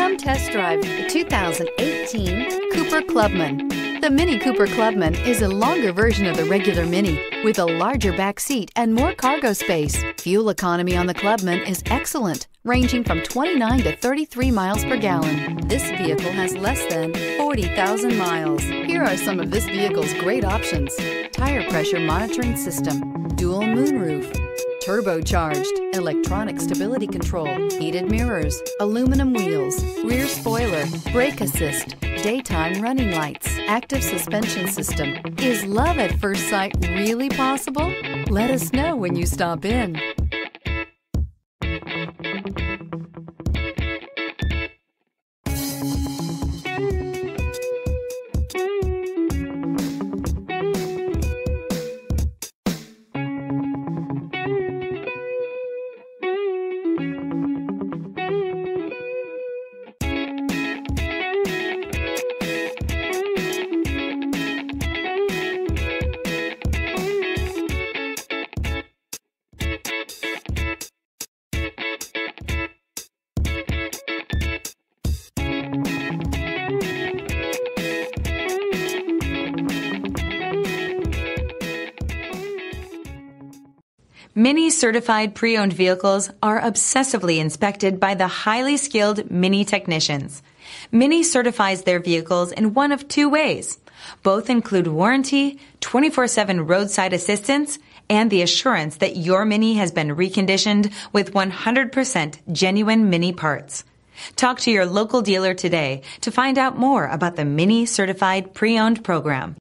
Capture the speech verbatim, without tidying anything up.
Come test drive the two thousand eighteen Cooper Clubman. The Mini Cooper Clubman is a longer version of the regular Mini with a larger back seat and more cargo space. Fuel economy on the Clubman is excellent, ranging from twenty-nine to thirty-three miles per gallon. This vehicle has less than forty thousand miles. Here are some of this vehicle's great options: tire pressure monitoring system, dual moonroof, turbocharged, electronic stability control, heated mirrors, aluminum wheels, rear spoiler, brake assist, daytime running lights, active suspension system. Is love at first sight really possible? Let us know when you stop in. Mini certified pre-owned vehicles are obsessively inspected by the highly skilled Mini technicians. Mini certifies their vehicles in one of two ways. Both include warranty, twenty-four seven roadside assistance, and the assurance that your Mini has been reconditioned with one hundred percent genuine Mini parts. Talk to your local dealer today to find out more about the Mini certified pre-owned program.